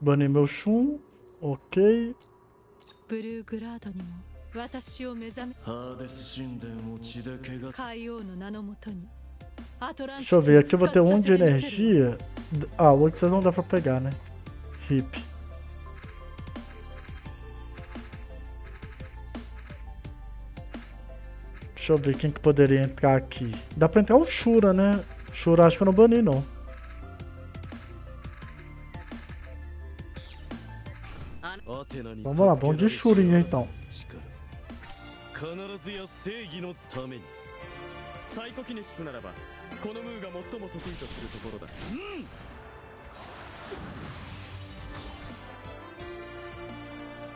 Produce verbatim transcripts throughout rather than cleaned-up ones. Banei meu Shun. Ok. Deixa eu ver, aqui eu vou ter um de energia. Ah, o outro vocês não dá pra pegar, né? Hip. Deixa eu ver quem que poderia entrar aqui. Dá pra entrar o Shura, né? Shura acho que eu não bani, não. Vamos lá, vamos de Shuryu então.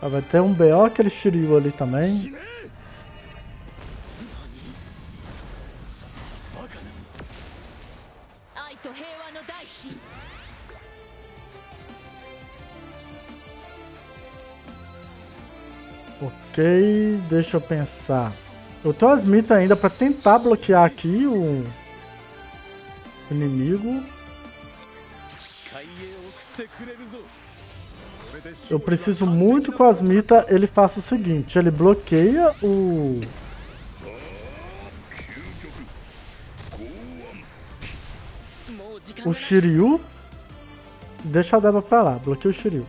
Ah, vai ter um B O aquele Shiryu ali também. Ok, deixa eu pensar. Eu tenho Asmita ainda pra tentar bloquear aqui o inimigo. Eu preciso muito que o Asmita ele faça o seguinte, ele bloqueia o... O Shiryu. Deixa a Aldeba pra lá, bloqueia o Shiryu.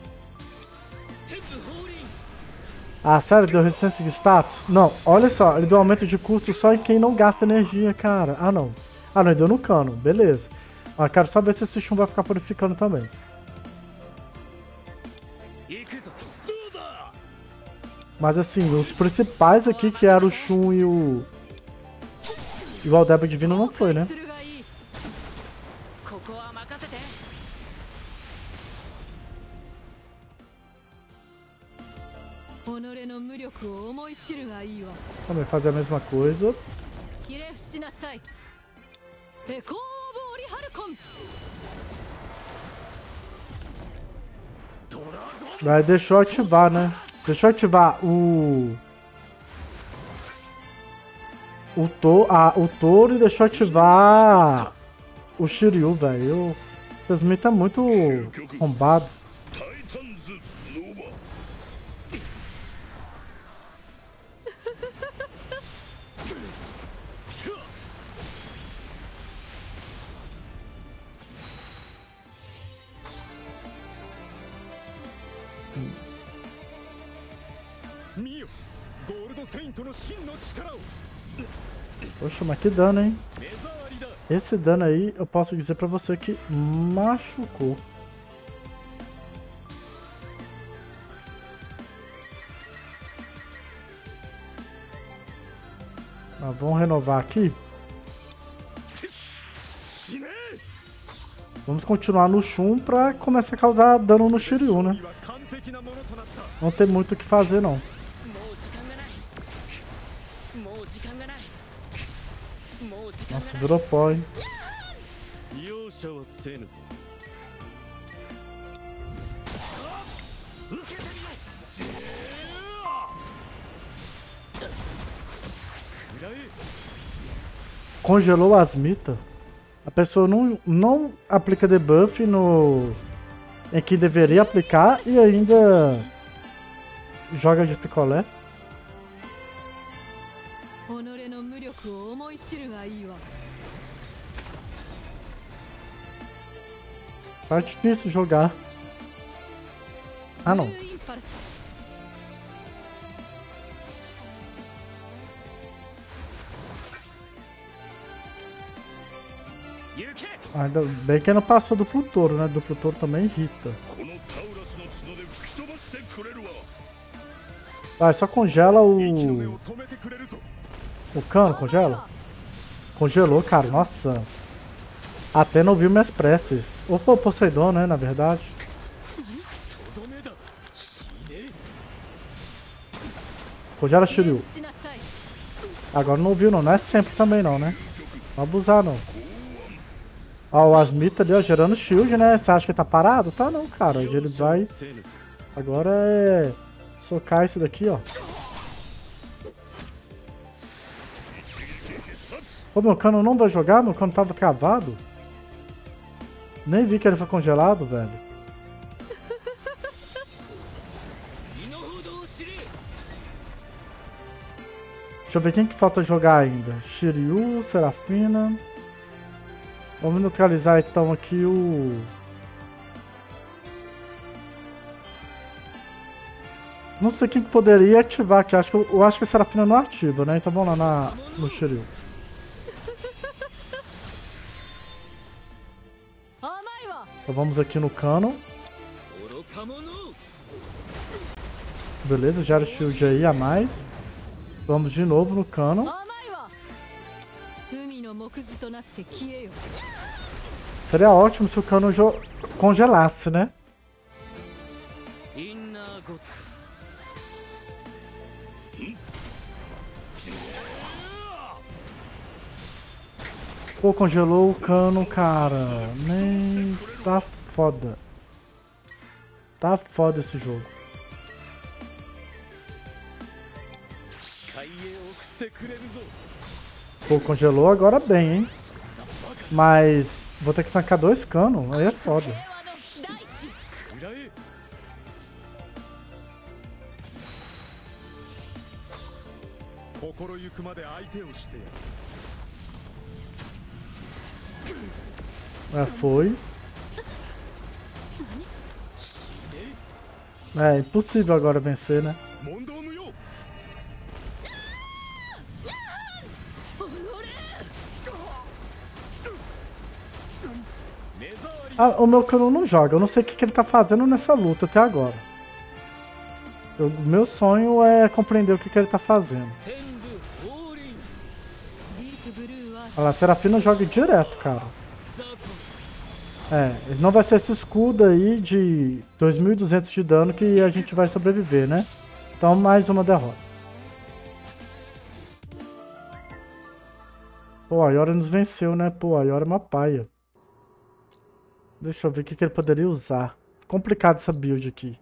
Ah, sério? Deu resistência de status? Não, olha só, ele deu aumento de custo só em quem não gasta energia, cara. Ah, não. Ah, não, ele deu no cano. Beleza. Ah, quero só ver se esse Shun vai ficar purificando também. Mas assim, os principais aqui, que eram o Shun e o... E o Aldeba Divino não foi, né? Também fazer a mesma coisa. Vai, deixou eu ativar, né? Deixou eu ativar o... O, to... ah, o touro e deixou eu ativar o Shiryu, velho. Essas mitas tá muito arrombado. Poxa, mas que dano, hein? Esse dano aí, eu posso dizer pra você que machucou. Mas vamos renovar aqui. Vamos continuar no Shun pra começar a causar dano no Shiryu, né? Não tem muito o que fazer, não. Nossa, virou pó, hein? Congelou as mitas. A pessoa não, não aplica debuff no... em que deveria aplicar e ainda joga de picolé. Tá difícil jogar. Ah, não. Ainda bem que não passou do Plutor, né? Do Plutor também irrita. Vai, ah, só congela o... O cano, congela? Congelou, cara. Nossa. Atena ouviu minhas preces. Ou foi o Poseidon, né? Na verdade. Congela Shiryu. Agora não ouviu, não. Não é sempre também, não, né? Não abusar, não. Ó, o Asmita ali, ó, gerando shield, né? Você acha que ele tá parado? Tá não, cara. Ele vai... Agora é... Socar isso daqui, ó. Ô, meu cano não vai jogar? Meu cano tava travado? Nem vi que ele foi congelado, velho. Deixa eu ver quem que falta jogar ainda. Shiryu, Serafina. Vamos neutralizar então aqui o... Não sei quem que poderia ativar aqui. Acho que, eu acho que a Serafina não ativa, né? Então vamos lá na, no Shiryu. Então vamos aqui no cano. Beleza, já era o shield aí a mais. Vamos de novo no cano. Seria ótimo se o cano congelasse, né? Pô, congelou o cano, cara. Nem... Tá foda. Tá foda esse jogo. Pô, congelou agora bem, hein? Mas vou ter que tancar dois canos, aí é foda. É, foi. É impossível agora vencer, né? Ah, o meu cano não joga. Eu não sei o que, que ele tá fazendo nessa luta até agora. O meu sonho é compreender o que, que ele tá fazendo. Olha lá, a Serafina joga direto, cara. É, ele não vai ser esse escudo aí de dois mil e duzentos de dano que a gente vai sobreviver, né? Então, mais uma derrota. Pô, a Iora nos venceu, né? Pô, a Iora é uma paia. Deixa eu ver o que, que ele poderia usar. Complicado essa build aqui.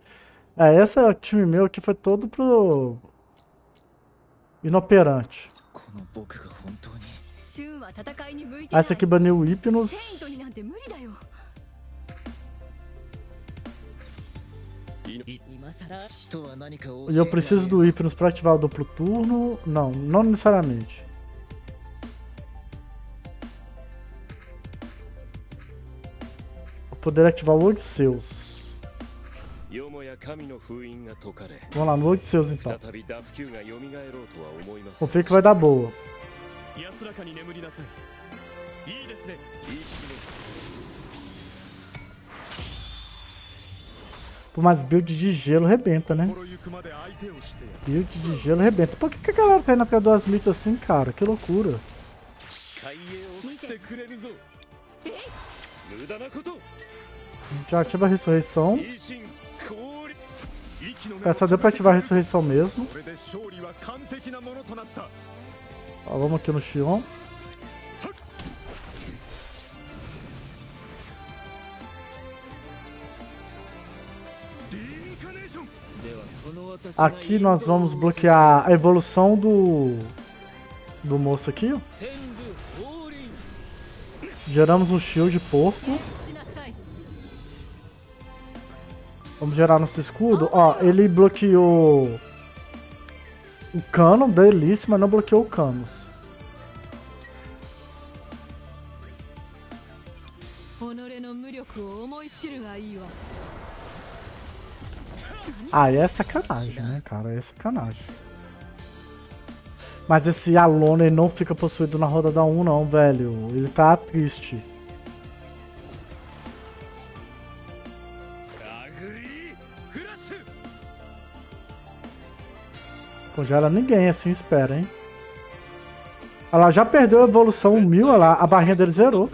É, essa time meu aqui foi todo pro... inoperante. Ah, esse aqui baniu o Hypnos. E eu preciso do Hypnos para ativar o duplo turno? Não, não necessariamente. Eu poderia ativar o Odisseus. Vamos lá, no Odisseus então. Confio que vai dar boa. Por mais build de gelo rebenta, né? Build de gelo rebenta. Por que, que a galera tá indo atrás do Asmita assim, cara? Que loucura. Já ativa a ressurreição. É, só deu pra ativar a ressurreição mesmo. Ó, vamos aqui no Shion. Aqui nós vamos bloquear a evolução do do moço aqui, ó. Geramos um shield de porco. Vamos gerar nosso escudo. Ó, ele bloqueou o cano, delícia, mas não bloqueou o Camus. Ah, é sacanagem, né, cara? É sacanagem. Mas esse Alone não fica possuído na rodada um, não, velho. Ele tá triste. Congela ninguém, assim espera, hein? Olha lá, já perdeu a evolução mil, olha lá, a barrinha dele zerou.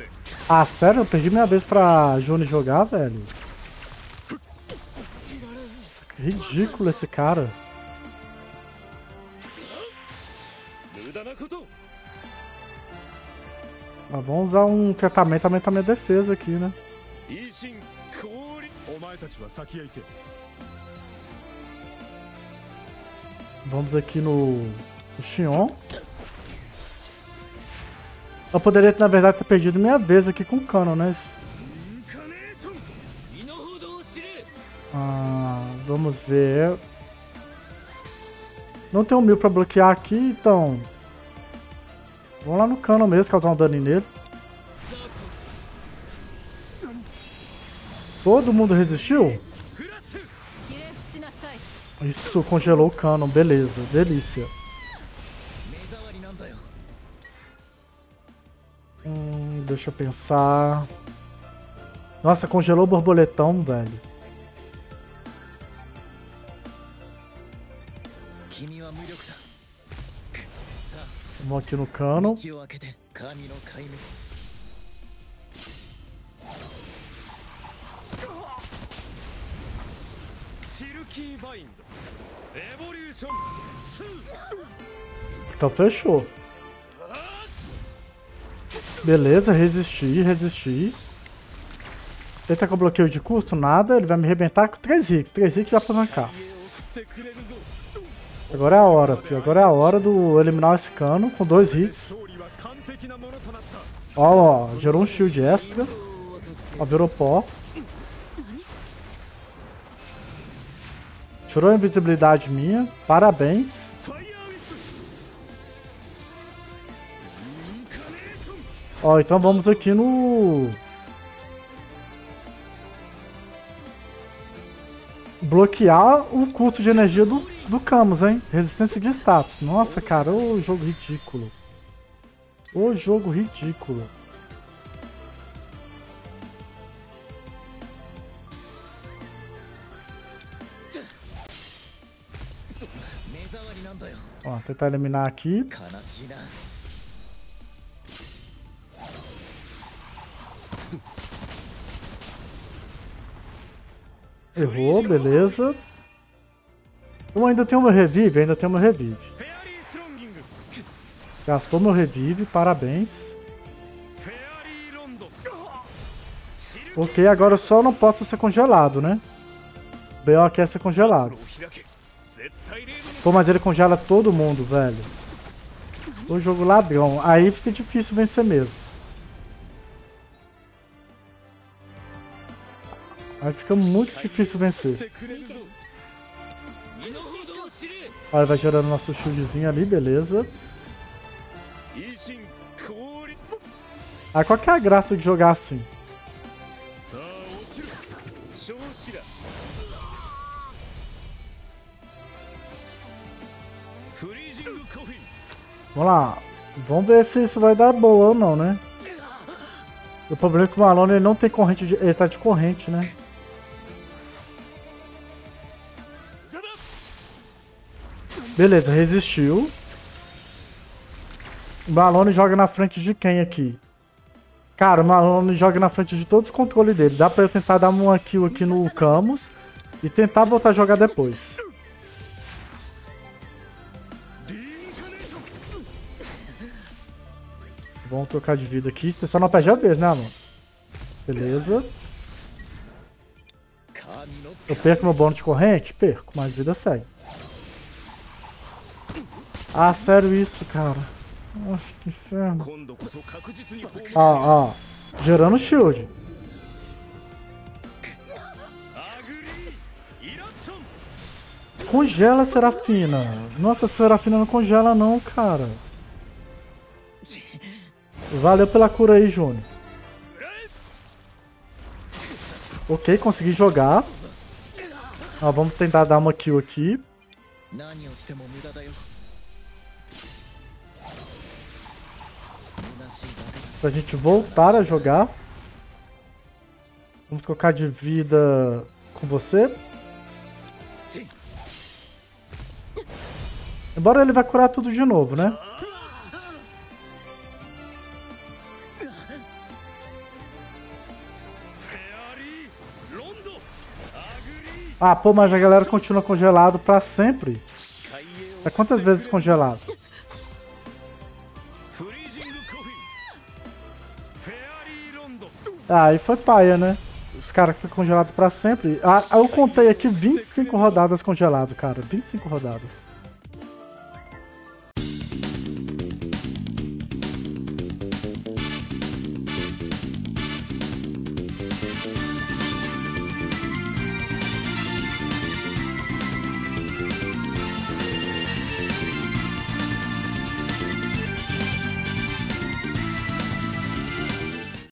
Ah, sério? Eu perdi minha vez pra Juni jogar, velho. Ridículo esse cara. Ah, vamos usar um tratamento, aumentar minha defesa aqui, né? Vamos aqui no, no Shion. Eu poderia, na verdade, ter perdido minha vez aqui com o Canon, né? Ah, vamos ver. Não tem um mil pra bloquear aqui, então... Vamos lá no cano mesmo, causar um dano nele. Todo mundo resistiu? Isso, congelou o cano, beleza, delícia. Hum, deixa eu pensar... Nossa, congelou o borboletão, velho. Vamos aqui no cano. Então fechou. Beleza, resisti, resisti. Ele tá com bloqueio de custo? Nada, ele vai me arrebentar com três hits. três hits dá pra zancar. Agora é a hora, filho. Agora é a hora do eliminar esse cano com dois hits. Ó, ó, gerou um shield extra. Ó, virou pó. Tirou a invisibilidade minha. Parabéns. Ó, então vamos aqui no... Bloquear o custo de energia do, do Camus, hein? Resistência de status. Nossa, cara, ô jogo ridículo. Ô jogo ridículo. Ó, tentar eliminar aqui. Errou, beleza. Eu ainda tenho meu revive, ainda tenho meu revive. Gastou meu revive, parabéns. Ok, agora eu só não posso ser congelado, né? O B O quer ser congelado. Pô, mas ele congela todo mundo, velho. O jogo ladrão. Aí fica difícil vencer mesmo. Aí fica muito difícil vencer. Olha, vai gerando nosso shieldzinho ali, beleza. Ah, qual que é a graça de jogar assim? Vamos lá. Vamos ver se isso vai dar boa ou não, né? O problema é que o Malone ele não tem corrente, de... ele tá de corrente, né? Beleza, resistiu. O Malone joga na frente de quem aqui? Cara, o Malone joga na frente de todos os controles dele. Dá pra eu tentar dar uma kill aqui no Camus e tentar voltar a jogar depois. Vamos trocar de vida aqui. Você só não perde a vez, né, mano? Beleza. Eu perco meu bônus de corrente? Perco, mas vida segue. Ah, sério isso, cara. Nossa, que inferno. Ó, ó. Gerando shield. Congela, Serafina. Nossa, Serafina não congela não, cara. Valeu pela cura aí, Júnior. Ok, consegui jogar. Ó, vamos tentar dar uma kill aqui. Pra gente voltar a jogar. Vamos trocar de vida com você. Embora ele vai curar tudo de novo, né? Ah, pô, mas a galera continua congelado pra sempre. É quantas vezes congelado? Ah, aí foi paia, né? Os caras que ficam congelados pra sempre. Ah, eu contei aqui vinte e cinco rodadas congelado, cara. vinte e cinco rodadas.